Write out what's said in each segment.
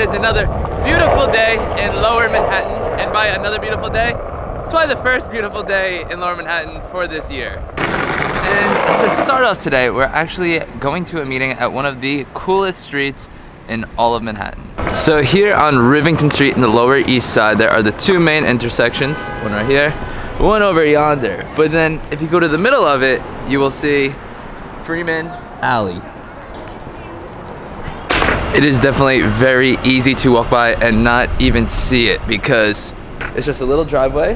It is another beautiful day in Lower Manhattan, and by another beautiful day, it's probably the first beautiful day in Lower Manhattan for this year. And to start off today, we're actually going to a meeting at one of the coolest streets in all of Manhattan. So here on Rivington Street in the Lower East Side, there are the two main intersections, one right here, one over yonder. But then if you go to the middle of it, you will see Freeman Alley. It is definitely very easy to walk by and not even see it because it's just a little driveway.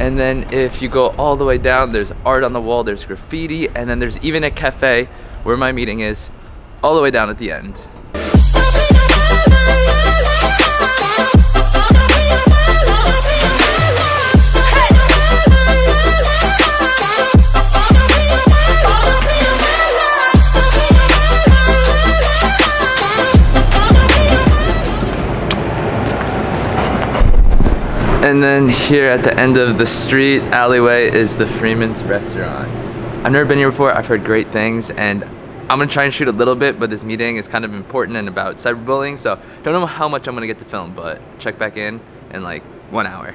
And then if you go all the way down, there's art on the wall, there's graffiti, and then there's even a cafe where my meeting is all the way down at the end. And then here at the end of the street alleyway is the Freeman's Restaurant. I've never been here before, I've heard great things, and I'm gonna try and shoot a little bit, but this meeting is kind of important and about cyberbullying, so don't know how much I'm gonna get to film, but check back in like 1 hour.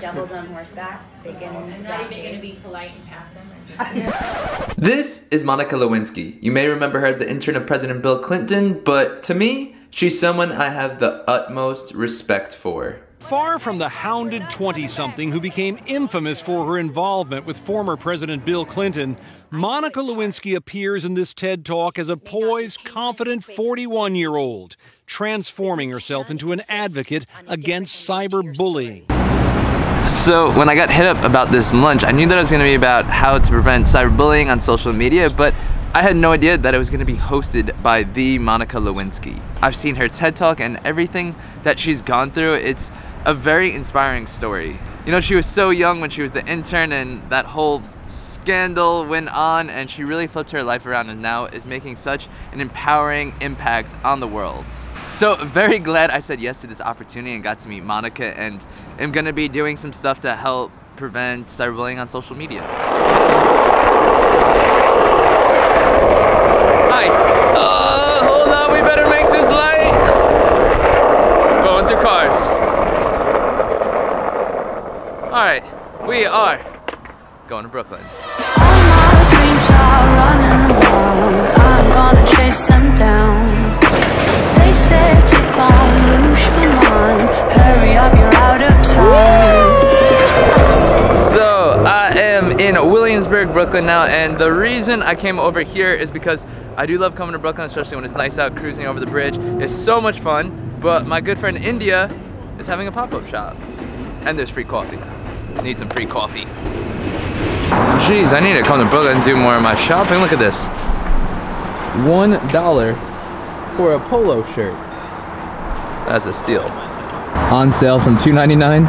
Doubles on horseback, bacon. I'm not even gonna be polite and pass them. This is Monica Lewinsky. You may remember her as the intern of President Bill Clinton, but to me, she's someone I have the utmost respect for. Far from the hounded 20-something who became infamous for her involvement with former President Bill Clinton, Monica Lewinsky appears in this TED Talk as a poised, confident 41-year-old, transforming herself into an advocate against cyberbullying. So when I got hit up about this lunch, I knew that it was going to be about how to prevent cyberbullying on social media, but I had no idea that it was going to be hosted by the Monica Lewinsky. I've seen her TED Talk and everything that she's gone through. It's a very inspiring story. You know, she was so young when she was the intern and that whole scandal went on, and she really flipped her life around and now is making such an empowering impact on the world. So very glad I said yes to this opportunity and got to meet Monica, and I'm going to be doing some stuff to help prevent cyberbullying on social media. Hi. Hold on, we better make this light. Going through cars. Alright, we are going to Brooklyn. All my dreams are running wild. I'm gonna chase them down. They said you're gonna lose your mind. Hurry up, you're out of time. So, I am in Williamsburg, Brooklyn now, and the reason I came over here is because I do love coming to Brooklyn, especially when it's nice out, cruising over the bridge. It's so much fun, but my good friend India is having a pop-up shop. And there's free coffee. Need some free coffee. Jeez, I need to come to Brooklyn and do more of my shopping. Look at this. $1 for a polo shirt. That's a steal. On sale from $2.99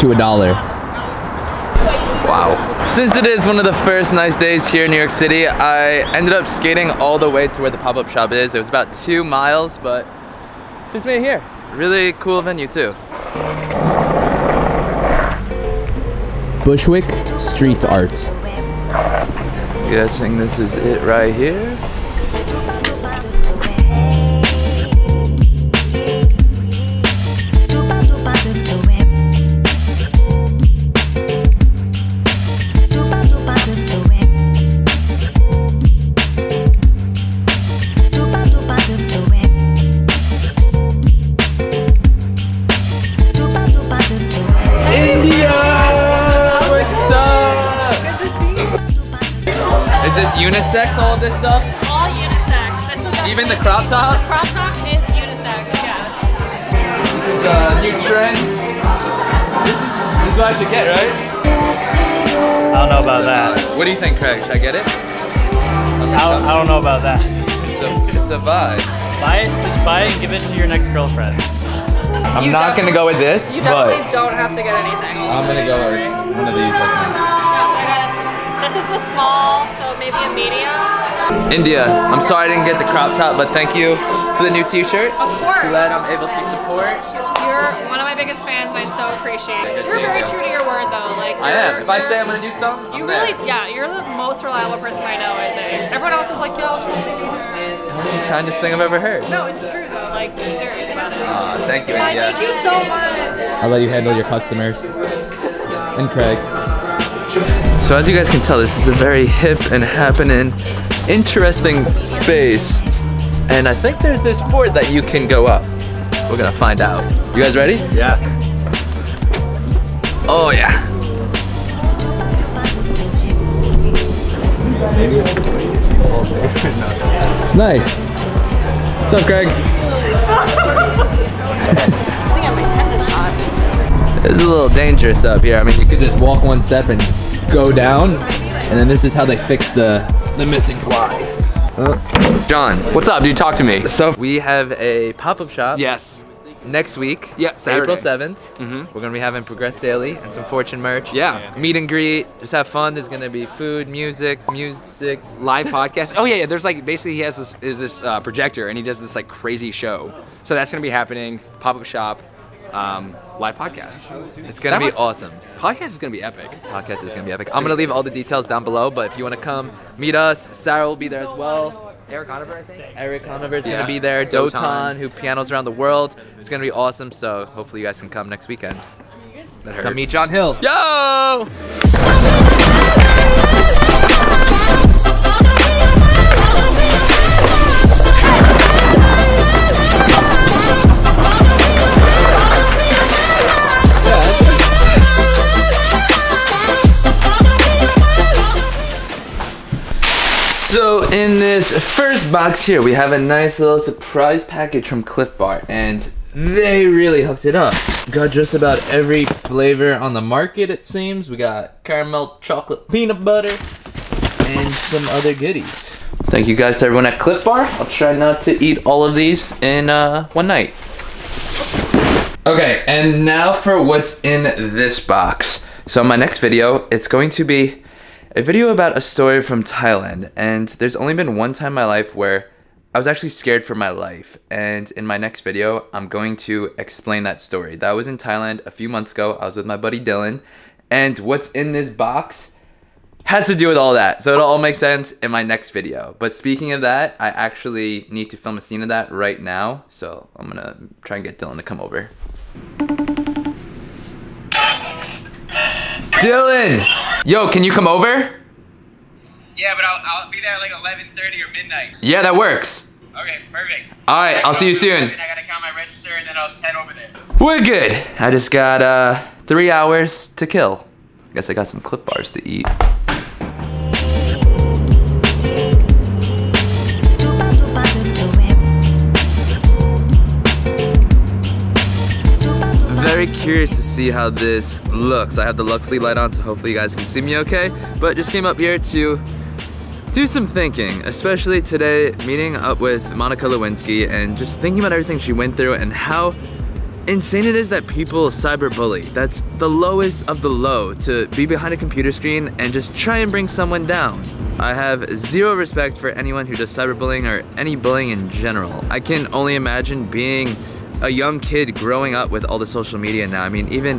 to $1. Wow. Since it is one of the first nice days here in New York City, I ended up skating all the way to where the pop-up shop is. It was about 2 miles, but just made it here. Really cool venue too. Bushwick Street Art. I'm guessing this is it right here. Unisex, all this stuff? It's all unisex. That's what even the crop top? The crop top is unisex, yeah. This is a new trend. This is what I should get, right? I don't know about that. What do you think, Craig? Should I get it? I don't know about that. It's a vibe. Buy it, just buy it and give it to your next girlfriend. I'm not going to go with this, but you definitely don't have to get anything. I'm going to go with one of these. This is the small, so maybe a medium. India, I'm sorry I didn't get the crop top, but thank you for the new t-shirt. Of course. Glad I'm able to support. You're one of my biggest fans and I so appreciate it. You're very true to your word though. Like, I am. If I say I'm going to do something, I'm there. Yeah, you're the most reliable person I know, I think. Everyone else is like, yo, the kindest thing I've ever heard. No, it's true though. Like, you're serious about it. Thank you, India. Thank you so much. I'll let you handle your customers. And Craig. So as you guys can tell, this is a very hip and happening, interesting space. And I think there's this board that you can go up. We're gonna find out. You guys ready? Yeah. Oh yeah. It's nice. What's up, Craig? I think I might have this shot. It's a little dangerous up here. I mean, you could just walk one step and go down, and then this is how they fix the missing plies. John, what's up, dude? Talk to me. So we have a pop-up shop. Yes. Next week. Yeah, Saturday. April 7th. Mm-hmm. We're gonna be having Progress Daily and some Fortune merch. Yeah. Meet and greet. Just have fun. There's gonna be food, music, live podcast. Oh yeah, yeah. There's like basically he has this projector and he does this like crazy show. So that's gonna be happening. Pop up shop, live podcast. It's gonna be awesome. Podcast is gonna be epic. Podcast is gonna be epic. I'm gonna leave all the details down below, but if you wanna come meet us, Sarah will be there as well. Erik Conover, I think. Erik Conover is going to be there. Dotan, who pianos around the world. It's going to be awesome, so hopefully you guys can come next weekend. Come meet John Hill. Yo! So in this first box here, we have a nice little surprise package from Cliff Bar, and they really hooked it up. Got just about every flavor on the market, it seems. We got caramel, chocolate, peanut butter, and some other goodies. Thank you guys to everyone at Cliff Bar. I'll try not to eat all of these in one night. Okay, and now for what's in this box. So my next video, it's going to be a video about a story from Thailand, and there's only been one time in my life where I was actually scared for my life, and in my next video, I'm going to explain that story. That was in Thailand a few months ago. I was with my buddy Dylan, and what's in this box has to do with all that, so it'll all make sense in my next video. But speaking of that, I actually need to film a scene of that right now, so I'm gonna try and get Dylan to come over. Dylan! Yo, can you come over? Yeah, but I'll be there at like 11:30 or midnight. Yeah, that works. Okay, perfect. All right, I'll see you soon. I gotta count my register and then I'll head over there. We're good. I just got 3 hours to kill. I guess I got some Cliff Bars to eat. Very curious to see how this looks. I have the Lux LED light on, so hopefully you guys can see me okay. But just came up here to do some thinking, especially today meeting up with Monica Lewinsky and just thinking about everything she went through and how insane it is that people cyberbully. That's the lowest of the low, to be behind a computer screen and just try and bring someone down. I have zero respect for anyone who does cyberbullying or any bullying in general. I can only imagine being a young kid growing up with all the social media now. I mean, even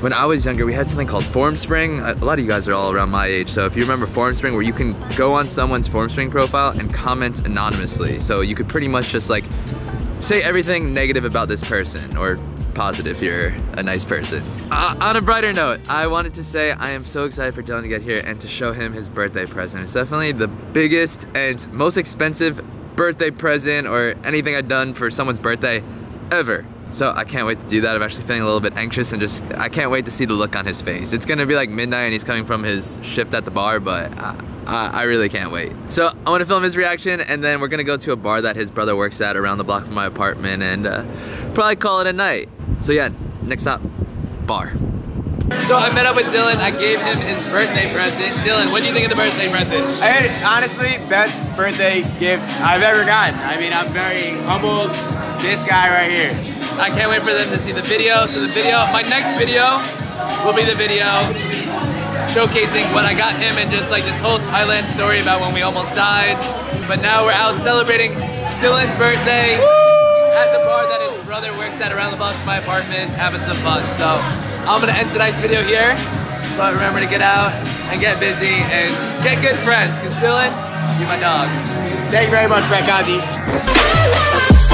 when I was younger, we had something called Formspring. A lot of you guys are all around my age, so if you remember Formspring, where you can go on someone's Formspring profile and comment anonymously. So you could pretty much just like say everything negative about this person, or positive if you're a nice person. On a brighter note, I wanted to say I am so excited for Dylan to get here and to show him his birthday present. It's definitely the biggest and most expensive birthday present or anything I've done for someone's birthday ever. So I can't wait to do that. I'm actually feeling a little bit anxious and just, I can't wait to see the look on his face. It's gonna be like midnight and he's coming from his shift at the bar, but I really can't wait. So I wanna film his reaction and then we're gonna go to a bar that his brother works at around the block from my apartment and probably call it a night. So yeah, next stop, bar. So I met up with Dylan, I gave him his birthday present. Dylan, what do you think of the birthday present? Honestly, best birthday gift I've ever gotten. I mean, I'm very humbled. This guy right here. I can't wait for them to see the video. So the video, my next video will be the video showcasing what I got him and just like this whole Thailand story about when we almost died. But now we're out celebrating Dylan's birthday at the bar that his brother works at around the block from my apartment, having some fun. So I'm gonna end tonight's video here. But remember to get out and get busy and get good friends, because Dylan, you're my dog. Thank you very much, Brett Conti.